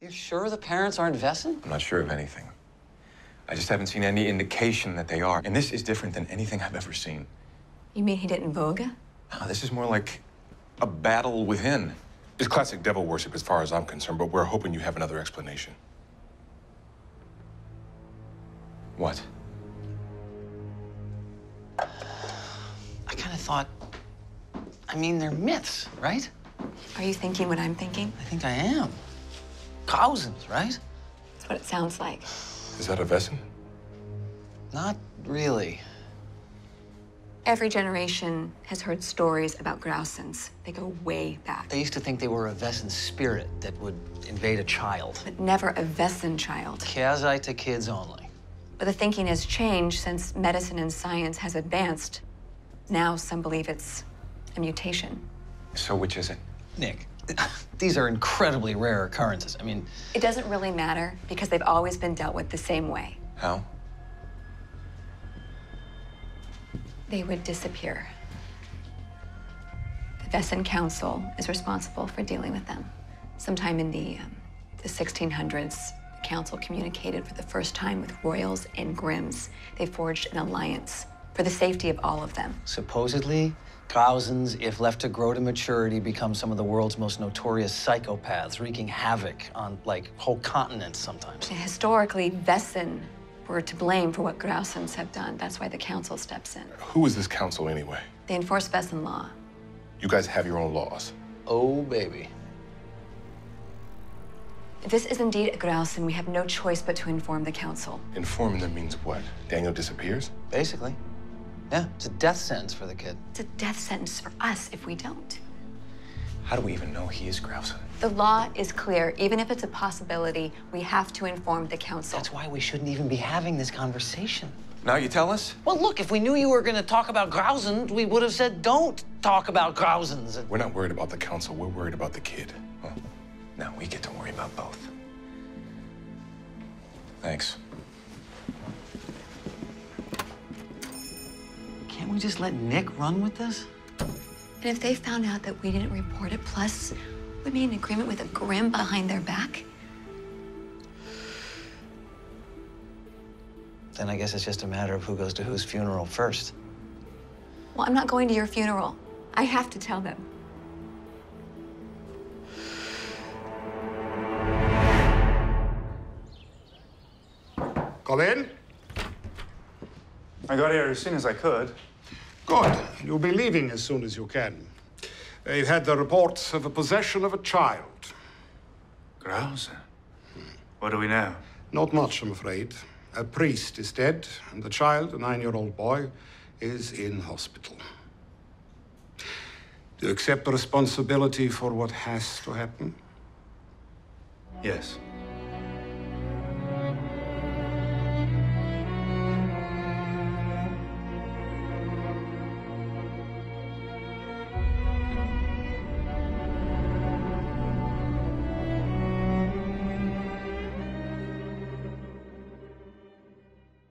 You're sure the parents aren't Wesen? I'm not sure of anything. I just haven't seen any indication that they are. And this is different than anything I've ever seen. You mean he didn't Voga? No, this is more like a battle within. It's classic devil worship as far as I'm concerned, but we're hoping you have another explanation. What? I kind of thought, I mean, they're myths, right? Are you thinking what I'm thinking? I think I am. Thousands, right? That's what it sounds like. Is that a Wesen? Not really. Every generation has heard stories about Grausens. They go way back. They used to think they were a Wesen spirit that would invade a child. But never a Wesen child. Keasai to kids only. But the thinking has changed since medicine and science has advanced. Now some believe it's a mutation. So which is it? Nick, these are incredibly rare occurrences. I mean... It doesn't really matter because they've always been dealt with the same way. How? They would disappear. The Wesen Council is responsible for dealing with them. Sometime in the 1600s, the council communicated for the first time with royals and Grimms. They forged an alliance for the safety of all of them. Supposedly, Grausens, if left to grow to maturity, become some of the world's most notorious psychopaths, wreaking havoc on, like, whole continents sometimes. Historically, Wesen were to blame for what Grausens have done. That's why the council steps in. Who is this council, anyway? They enforce Wesen law. You guys have your own laws. Oh, baby. If this is indeed a Grausen, we have no choice but to inform the council. Inform them means what? Daniel disappears? Basically. Yeah, it's a death sentence for the kid. It's a death sentence for us if we don't. How do we even know he is Grausen? The law is clear. Even if it's a possibility, we have to inform the council. That's why we shouldn't even be having this conversation. Now you tell us? Well, look, if we knew you were going to talk about Grausen, we would have said, don't talk about Grausens. We're not worried about the council. We're worried about the kid. Well, now we get to worry about both. Thanks. Can't we just let Nick run with this? And if they found out that we didn't report it, plus we made an agreement with a Grimm behind their back? Then I guess it's just a matter of who goes to whose funeral first. Well, I'm not going to your funeral. I have to tell them. Come in. I got here as soon as I could. Good. You'll be leaving as soon as you can. They've had the reports of a possession of a child. Grausen? What do we know? Not much, I'm afraid. A priest is dead, and the child, a 9-year-old boy, is in hospital. Do you accept the responsibility for what has to happen? Yes.